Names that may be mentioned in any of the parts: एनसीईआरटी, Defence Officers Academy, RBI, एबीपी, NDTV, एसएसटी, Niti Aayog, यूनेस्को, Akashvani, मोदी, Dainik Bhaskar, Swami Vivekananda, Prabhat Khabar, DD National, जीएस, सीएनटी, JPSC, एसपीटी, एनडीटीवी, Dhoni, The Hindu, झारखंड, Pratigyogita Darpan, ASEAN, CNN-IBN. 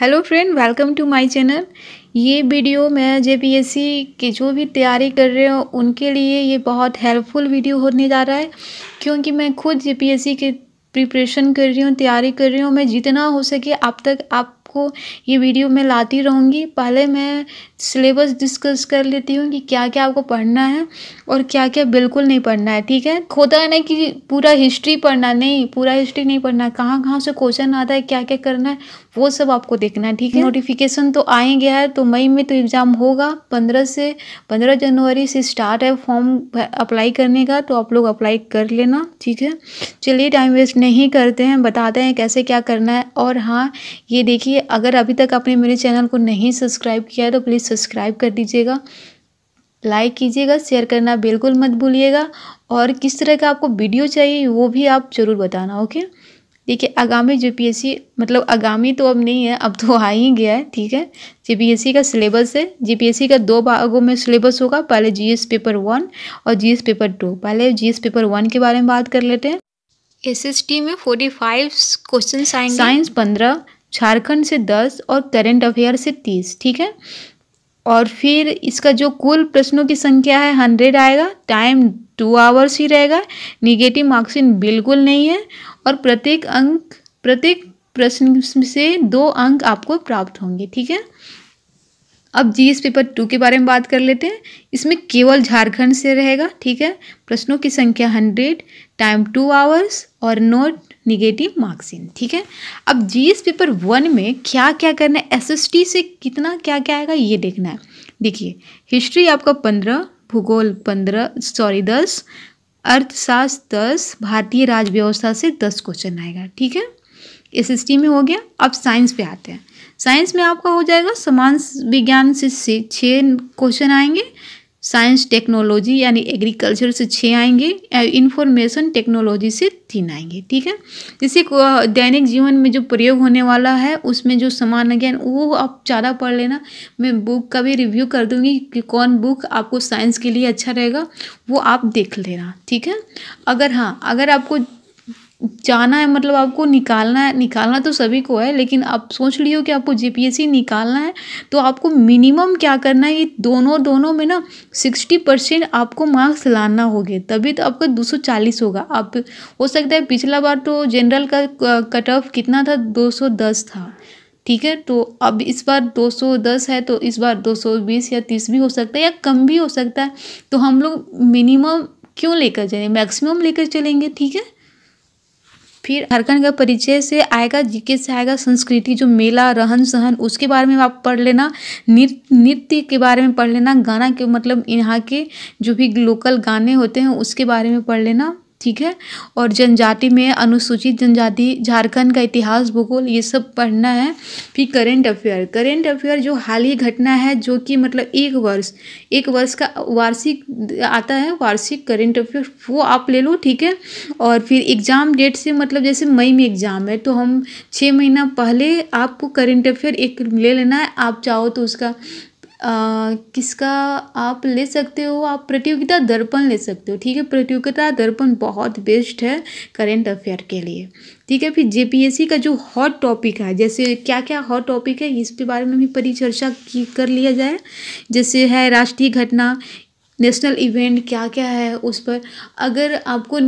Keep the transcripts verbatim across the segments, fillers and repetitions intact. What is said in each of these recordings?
Hello friend, welcome to my channel. ये video मैं JPSC की जो भी तैयारी कर रहे हो उनके लिए ये बहुत हेल्पफुल वीडियो होने जा रहा है, क्योंकि मैं खुद जेपीएससी के प्रिपरेशन कर रही हूँ, तैयारी कर रही हूँ। मैं जितना हो सके आप तक आपको ये वीडियो मैं लाती रहूँगी। पहले मैं सिलेबस डिस्कस कर लेती हूँ कि क्या क्या आपको पढ़ना है और क्या क्या बिल्कुल नहीं पढ़ना है, ठीक है। होता है ना कि पूरा हिस्ट्री पढ़ना, नहीं पूरा हिस्ट्री नहीं पढ़ना, कहाँ कहाँ से क्वेश्चन आता है, क्या क्या करना है, वो सब आपको देखना है, ठीक है। नोटिफिकेशन तो आ ही गया है, तो मई में तो एग्ज़ाम होगा। पंद्रह से पंद्रह जनवरी से स्टार्ट है फॉर्म अप्लाई करने का, तो आप लोग अप्लाई कर लेना, ठीक है। चलिए टाइम वेस्ट नहीं करते हैं, बताते हैं कैसे क्या करना है। और हाँ, ये देखिए, अगर अभी तक आपने मेरे चैनल को नहीं सब्सक्राइब किया है तो प्लीज़ सब्सक्राइब कर दीजिएगा, लाइक कीजिएगा, शेयर करना बिल्कुल मत भूलिएगा। और किस तरह का आपको वीडियो चाहिए वो भी आप ज़रूर बताना, ओके। देखिए, आगामी जेपीएससी, मतलब आगामी तो अब नहीं है, अब तो आ ही गया है, ठीक है। जेपीएससी का सिलेबस है, जेपीएससी का दो भागों में सिलेबस होगा। पहले जीएस पेपर वन और जीएस पेपर टू। पहले जीएस पेपर वन के बारे में बात कर लेते हैं। एसएसटी में फोर्टी फाइव क्वेश्चन आएंगे, साइंस पंद्रह, झारखंड से दस और करेंट अफेयर से तीस, ठीक है। और फिर इसका जो कुल प्रश्नों की संख्या है हंड्रेड आएगा। टाइम टू आवर्स ही रहेगा। निगेटिव मार्क्सिंग बिल्कुल नहीं है। और प्रत्येक अंक, प्रत्येक प्रश्न से दो अंक आपको प्राप्त होंगे, ठीक है। अब जीएस पेपर टू के बारे में बात कर लेते हैं। इसमें केवल झारखंड से रहेगा, ठीक है। प्रश्नों की संख्या हंड्रेड, टाइम टू आवर्स और नोट निगेटिव मार्क्सिंग, ठीक है। अब जीएस पेपर वन में क्या क्या करना है, एसएसटी से कितना क्या क्या आएगा ये देखना है। देखिए, हिस्ट्री आपका पंद्रह, भूगोल पंद्रह सॉरी दस, अर्थशास्त्र दस, भारतीय राज्य व्यवस्था से दस क्वेश्चन आएगा, ठीक है। एसएसटी में हो गया। अब साइंस पे आते हैं। साइंस में आपका हो जाएगा समाज विज्ञान से छः क्वेश्चन आएंगे, साइंस टेक्नोलॉजी यानी एग्रीकल्चर से छः आएंगे, इंफॉर्मेशन टेक्नोलॉजी से तीन आएंगे, ठीक है। जैसे दैनिक जीवन में जो प्रयोग होने वाला है उसमें जो सामान्य ज्ञान, वो आप ज़्यादा पढ़ लेना। मैं बुक का भी रिव्यू कर दूंगी कि कौन बुक आपको साइंस के लिए अच्छा रहेगा, वो आप देख लेना, ठीक है। अगर हाँ, अगर आपको जाना है, मतलब आपको निकालना है, निकालना तो सभी को है, लेकिन आप सोच लियो कि आपको जेपीएससी निकालना है, तो आपको मिनिमम क्या करना है, ये दोनों दोनों में ना सिक्सटी परसेंट आपको मार्क्स लाना होगे, तभी तो आपका दो सौ चालीस होगा। आप हो सकता है, पिछला बार तो जनरल का कट ऑफ कितना था, दो सौ दस था, ठीक है। तो अब इस बार दो सौ दस है, तो इस बार दो सौ बीस या तीस भी हो सकता है या कम भी हो सकता है। तो हम लोग मिनिमम क्यों लेकर चलें, मैक्सिमम लेकर चलेंगे, ठीक है। फिर झारखंड का परिचय से आएगा, जीके से आएगा, संस्कृति जो मेला रहन सहन उसके बारे में आप पढ़ लेना, नृत्य के बारे में पढ़ लेना, गाना के मतलब यहाँ के जो भी लोकल गाने होते हैं उसके बारे में पढ़ लेना, ठीक है। और जनजाति में अनुसूचित जनजाति, झारखंड का इतिहास, भूगोल, ये सब पढ़ना है। फिर करेंट अफेयर, करेंट अफेयर जो हाल ही घटना है, जो कि मतलब एक वर्ष एक वर्ष का वार्षिक आता है, वार्षिक करेंट अफेयर वो आप ले लो, ठीक है। और फिर एग्ज़ाम डेट से, मतलब जैसे मई में एग्ज़ाम है, तो हम छः महीना पहले आपको करेंट अफेयर एक ले लेना है। आप चाहो तो उसका आ, किसका आप ले सकते हो, आप प्रतियोगिता दर्पण ले सकते हो, ठीक है। प्रतियोगिता दर्पण बहुत बेस्ट है करेंट अफेयर के लिए, ठीक है। फिर जेपीएससी का जो हॉट टॉपिक है, जैसे क्या क्या हॉट टॉपिक है इसके बारे में भी परिचर्चा की कर लिया जाए। जैसे है राष्ट्रीय घटना, नेशनल इवेंट क्या क्या है उस पर। अगर आपको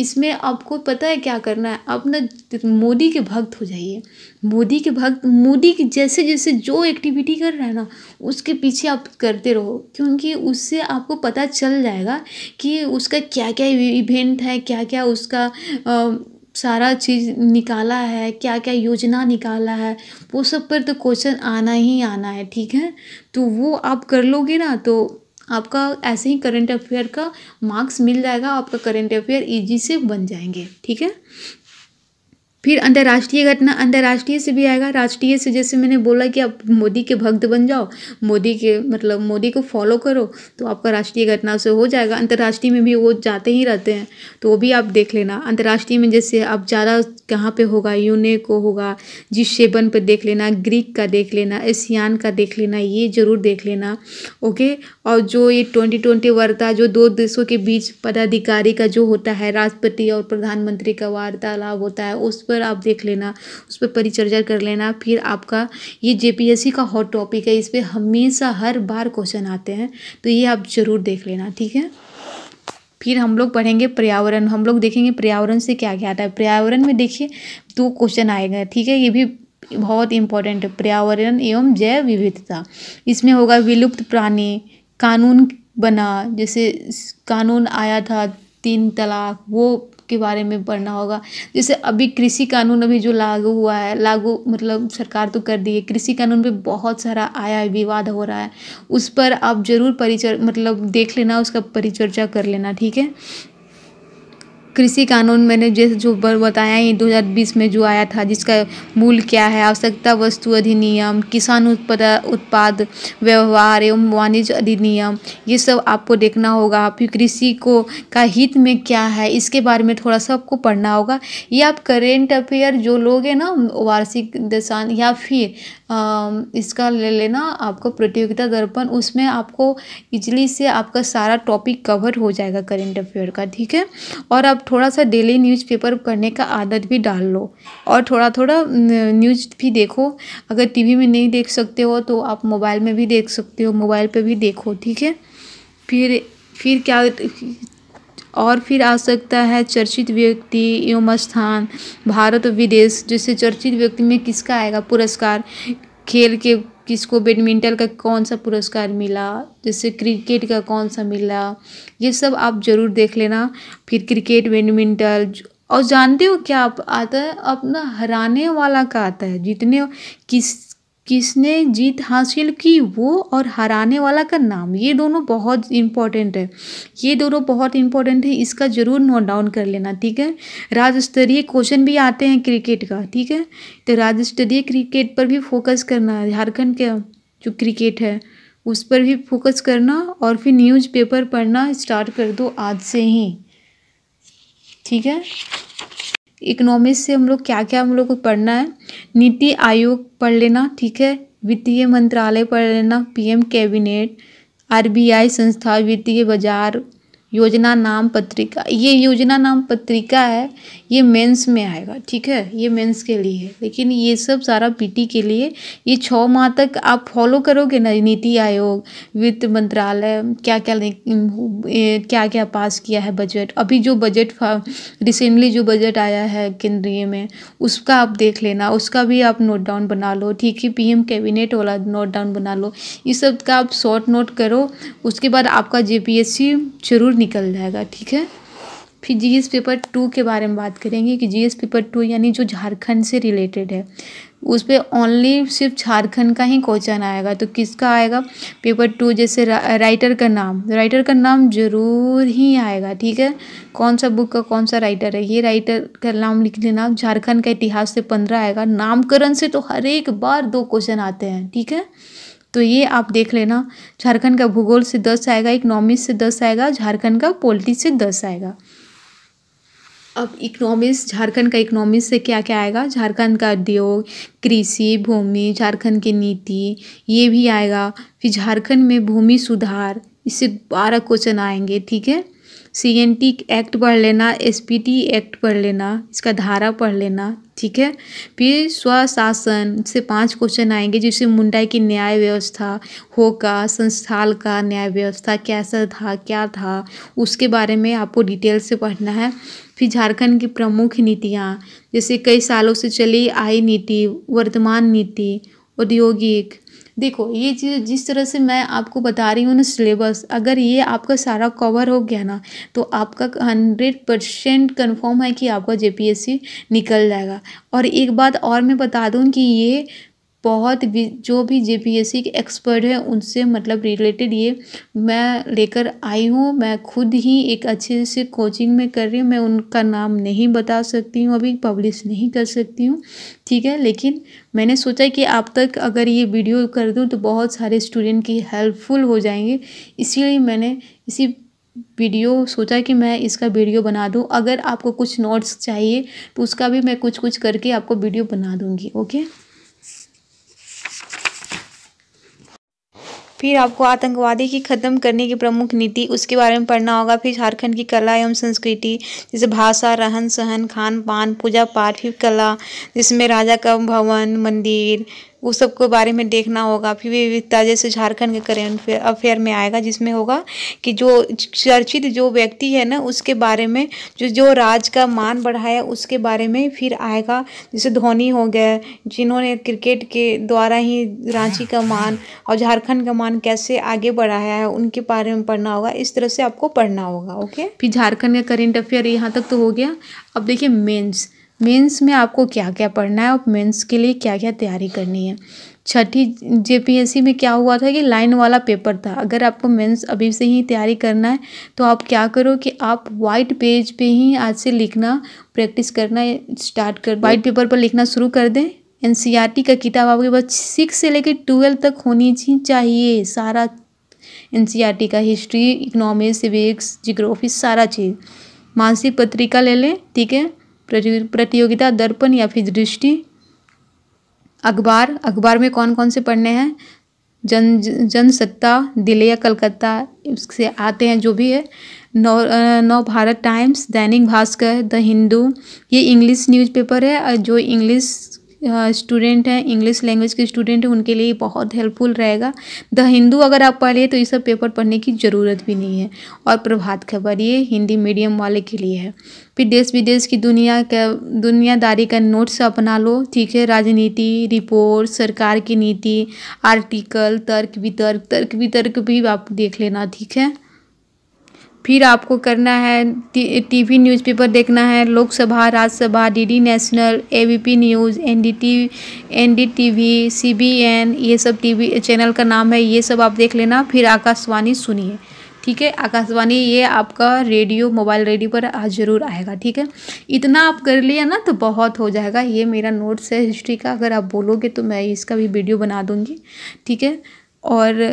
इसमें आपको पता है क्या करना है, आप ना मोदी के भक्त हो जाइए। मोदी के भक्त, मोदी की जैसे जैसे जो एक्टिविटी कर रहा है ना उसके पीछे आप करते रहो, क्योंकि उससे आपको पता चल जाएगा कि उसका क्या क्या इवेंट है, क्या क्या उसका आ, सारा चीज़ निकाला है, क्या क्या योजना निकाला है, वो सब पर तो क्वेश्चन आना ही आना है, ठीक है। तो वो आप कर लोगे ना, तो आपका ऐसे ही करंट अफेयर का मार्क्स मिल जाएगा, आपका करंट अफेयर इजी से बन जाएंगे, ठीक है। फिर अंतर्राष्ट्रीय घटना, अंतर्राष्ट्रीय से भी आएगा। राष्ट्रीय से जैसे मैंने बोला कि आप मोदी के भक्त बन जाओ, मोदी के मतलब मोदी को फॉलो करो, तो आपका राष्ट्रीय घटना से हो जाएगा। अंतर्राष्ट्रीय में भी वो जाते ही रहते हैं, तो वो भी आप देख लेना। अंतर्राष्ट्रीय में जैसे आप ज़्यादा कहाँ पे होगा, यूनेस्को होगा, जी सेवन पर देख लेना, ग्रीक का देख लेना, एशियान का देख लेना, ये ज़रूर देख लेना, ओके। और जो ये ट्वेंटी ट्वेंटी वार्ता, जो दो देशों के बीच पदाधिकारी का जो होता है, राष्ट्रपति और प्रधानमंत्री का वार्तालाप होता है, उस पर आप देख लेना, उस पर परिचर्चा कर लेना। फिर आपका ये जेपीएससी का हॉट टॉपिक है, इस पर हमेशा हर बार क्वेश्चन आते हैं, तो ये आप ज़रूर देख लेना, ठीक है। फिर हम लोग पढ़ेंगे पर्यावरण, हम लोग देखेंगे पर्यावरण से क्या क्या आता है। पर्यावरण में देखिए दो क्वेश्चन आएगा, ठीक है, ये भी बहुत इंपॉर्टेंट है, पर्यावरण एवं जैव विविधता। इसमें होगा विलुप्त प्राणी, कानून बना, जैसे कानून आया था तीन तलाक, वो के बारे में पढ़ना होगा। जैसे अभी कृषि कानून अभी जो लागू हुआ है, लागू मतलब सरकार तो कर दी है, कृषि कानून पे बहुत सारा आया है, विवाद हो रहा है, उस पर आप जरूर परिचर मतलब देख लेना, उसका परिचर्चा कर लेना, ठीक है। कृषि कानून मैंने जैसे जो बताया ये दो हज़ार बीस में जो आया था, जिसका मूल क्या है, आवश्यकता वस्तु अधिनियम, किसान उत्पाद उत्पाद व्यवहार एवं वाणिज्य अधिनियम, ये सब आपको देखना होगा। फिर कृषि को का हित में क्या है, इसके बारे में थोड़ा सा आपको पढ़ना होगा। ये आप करेंट अफेयर जो लोग हैं ना, वार्षिक दर्शन, या फिर आ, इसका ले लेना आपको प्रतियोगिता दर्पण, उसमें आपको इजली से आपका सारा टॉपिक कवर हो जाएगा करेंट अफेयर का, ठीक है। और आप थोड़ा सा डेली न्यूज़पेपर पढ़ने का आदत भी डाल लो, और थोड़ा थोड़ा न्यूज़ भी देखो। अगर टीवी में नहीं देख सकते हो तो आप मोबाइल में भी देख सकते हो, मोबाइल पे भी देखो, ठीक है। फिर फिर क्या और फिर आ सकता है चर्चित व्यक्ति एवं स्थान, भारत और विदेश, जैसे चर्चित व्यक्ति में किसका आएगा पुरस्कार, खेल के किसको बैडमिंटन का कौन सा पुरस्कार मिला, जैसे क्रिकेट का कौन सा मिला, ये सब आप ज़रूर देख लेना। फिर क्रिकेट, बैडमिंटन, और जानते हो क्या आप आता है अपना हराने वाला का आता है, जीतने किस किसने जीत हासिल की वो, और हराने वाला का नाम, ये दोनों बहुत इम्पॉर्टेंट है, ये दोनों बहुत इम्पॉर्टेंट है, इसका ज़रूर नोट डाउन कर लेना, ठीक है। राज्य स्तरीय क्वेश्चन भी आते हैं क्रिकेट का, ठीक है, तो राज्य स्तरीय क्रिकेट पर भी फोकस करना है, झारखंड के जो क्रिकेट है उस पर भी फोकस करना। और फिर न्यूज़पेपर पढ़ना स्टार्ट कर दो आज से ही, ठीक है। इकोनॉमिक्स से हम लोग क्या क्या हम लोग को पढ़ना है, नीति आयोग पढ़ लेना, ठीक है, वित्तीय मंत्रालय पढ़ लेना, पीएम कैबिनेट, आरबीआई संस्था, वित्तीय बाजार, योजना नाम पत्रिका, ये योजना नाम पत्रिका है, ये मेंस में आएगा, ठीक है, ये मेंस के लिए है, लेकिन ये सब सारा पीटी के लिए, ये छः माह तक आप फॉलो करोगे ना, नीति आयोग, वित्त मंत्रालय, क्या क्या क्या क्या पास किया है, बजट, अभी जो बजट रिसेंटली जो बजट आया है केंद्रीय में, उसका आप देख लेना, उसका भी आप नोट डाउन बना लो, ठीक है, पीएम कैबिनेट वाला नोट डाउन बना लो, इस सब का आप शॉर्ट नोट करो, उसके बाद आपका जेपीएससी जरूर निकल जाएगा, ठीक है। फिर जीएस पेपर टू के बारे में बात करेंगे कि जीएस पेपर टू यानी जो झारखंड से रिलेटेड है, उस पर ओनली सिर्फ झारखंड का ही क्वेश्चन आएगा, तो किसका आएगा पेपर टू, जैसे रा, राइटर का नाम, राइटर का नाम जरूर ही आएगा, ठीक है, कौन सा बुक का कौन सा राइटर है, ये राइटर का नाम लिख लेना। झारखंड का इतिहास से पंद्रह आएगा, नामकरण से तो हर एक बार दो क्वेश्चन आते हैं, ठीक है, तो ये आप देख लेना। झारखंड का भूगोल से दस आएगा, इकोनॉमिक्स से दस आएगा, झारखंड का पॉलिटिक्स से दस आएगा। अब इकोनॉमिक्स, झारखंड का इकोनॉमिक्स से क्या क्या आएगा, झारखंड का उद्योग, कृषि, भूमि, झारखंड की नीति, ये भी आएगा। फिर झारखंड में भूमि सुधार, इससे बारह क्वेश्चन आएंगे, ठीक है। सीएनटी एक्ट पढ़ लेना, एसपीटी एक्ट पढ़ लेना, इसका धारा पढ़ लेना, ठीक है। फिर स्वशासन से पांच क्वेश्चन आएंगे, जिससे मुंडई की न्याय व्यवस्था, होका संस्थाल का न्याय व्यवस्था कैसा था, क्या था, उसके बारे में आपको डिटेल से पढ़ना है। फिर झारखंड की प्रमुख नीतियाँ, जैसे कई सालों से चली आई नीति, वर्तमान नीति, औद्योगिक, देखो ये चीज़ जिस तरह से मैं आपको बता रही हूँ ना सिलेबस, अगर ये आपका सारा कवर हो गया ना, तो आपका हंड्रेड परसेंट कन्फर्म है कि आपका जेपीएससी निकल जाएगा। और एक बात और मैं बता दूँ कि ये बहुत भी जो भी जेपीएससी के एक्सपर्ट हैं उनसे मतलब रिलेटेड ये मैं लेकर आई हूँ, मैं खुद ही एक अच्छे से कोचिंग में कर रही हूँ, मैं उनका नाम नहीं बता सकती हूँ, अभी पब्लिश नहीं कर सकती हूँ, ठीक है। लेकिन मैंने सोचा कि आप तक अगर ये वीडियो कर दूँ तो बहुत सारे स्टूडेंट की हेल्पफुल हो जाएंगे, इसीलिए मैंने इसी वीडियो सोचा कि मैं इसका वीडियो बना दूँ। अगर आपको कुछ नोट्स चाहिए तो उसका भी मैं कुछ कुछ करके आपको वीडियो बना दूँगी, ओके। फिर आपको आतंकवादी की ख़त्म करने की प्रमुख नीति उसके बारे में पढ़ना होगा। फिर झारखंड की कला एवं संस्कृति जैसे भाषा, रहन सहन, खान पान, पूजा पाठ, फिर कला जिसमें राजा का भवन, मंदिर, उस सब के बारे में देखना होगा। फिर विविधता जैसे झारखंड के करेंट अफेयर में आएगा, जिसमें होगा कि जो चर्चित जो व्यक्ति है ना उसके बारे में, जो जो राज का मान बढ़ाया उसके बारे में फिर आएगा। जैसे धोनी हो गए, जिन्होंने क्रिकेट के द्वारा ही रांची का मान और झारखंड का मान कैसे आगे बढ़ाया है उनके बारे में पढ़ना होगा। इस तरह से आपको पढ़ना होगा। ओके, फिर झारखंड का करेंट अफेयर यहाँ तक तो हो गया। अब देखिए मेन्स, मेंस में आपको क्या क्या पढ़ना है और मेंस के लिए क्या क्या तैयारी करनी है। छठी जेपीएससी में क्या हुआ था कि लाइन वाला पेपर था। अगर आपको मेंस अभी से ही तैयारी करना है तो आप क्या करो कि आप वाइट पेज पे ही आज से लिखना प्रैक्टिस करना स्टार्ट कर, वाइट पेपर पर लिखना शुरू कर दें। एनसीईआरटी का किताब आपके पास सिक्स से लेकर ट्वेल्व तक होनी चाहिए। सारा एनसीईआरटी का हिस्ट्री, इकोनॉमिक्स, सिविक्स, जियोग्राफी, सारा चीज़। मासिक पत्रिका ले लें, ठीक है, प्रतियोगिता दर्पण या फिर दृष्टि। अखबार, अखबार में कौन कौन से पढ़ने हैं, जन जन सत्ता, दिल्ली या कलकत्ता उससे आते हैं जो भी है, नौ नवभारत टाइम्स, दैनिक भास्कर, द हिंदू। ये इंग्लिश न्यूज़पेपर है और जो इंग्लिश स्टूडेंट हैं, इंग्लिश लैंग्वेज के स्टूडेंट हैं उनके लिए बहुत हेल्पफुल रहेगा। द हिंदू अगर आप पढ़िए तो ये सब पेपर पढ़ने की ज़रूरत भी नहीं है। और प्रभात खबर ये हिंदी मीडियम वाले के लिए है। फिर देश विदेश की दुनिया का दुनियादारी का नोट्स अपना लो, ठीक है। राजनीति, रिपोर्ट, सरकार की नीति, आर्टिकल, तर्क वितर्क, तर्क वितर्क भी आप देख लेना, ठीक है। फिर आपको करना है टी, टीवी न्यूज़पेपर देखना है, Lok Sabha, Rajya Sabha, DD national, एबीपी news, NDT एनडीटीवी, CBN, ये सब टीवी चैनल का नाम है, ये सब आप देख लेना। फिर आकाशवाणी सुनिए, ठीक है। आकाशवाणी ये आपका रेडियो, मोबाइल रेडियो पर आज ज़रूर आएगा, ठीक है। इतना आप कर लिया ना तो बहुत हो जाएगा। ये मेरा नोट्स है हिस्ट्री का, अगर आप बोलोगे तो मैं इसका भी वीडियो बना दूँगी, ठीक है। और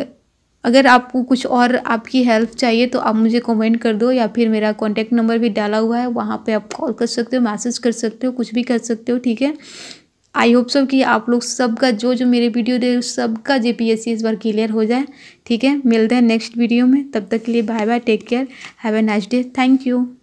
अगर आपको कुछ और आपकी हेल्प चाहिए तो आप मुझे कमेंट कर दो, या फिर मेरा कॉन्टैक्ट नंबर भी डाला हुआ है, वहाँ पे आप कॉल कर सकते हो, मैसेज कर सकते हो, कुछ भी कर सकते हो, ठीक है। आई होप सो कि आप लोग सबका, जो जो मेरे वीडियो देख सबका जेपीएससी इस बार क्लियर हो जाए, ठीक है। मिलते हैं नेक्स्ट वीडियो में, तब तक के लिए bye bye, take care, have a nice day, thank you.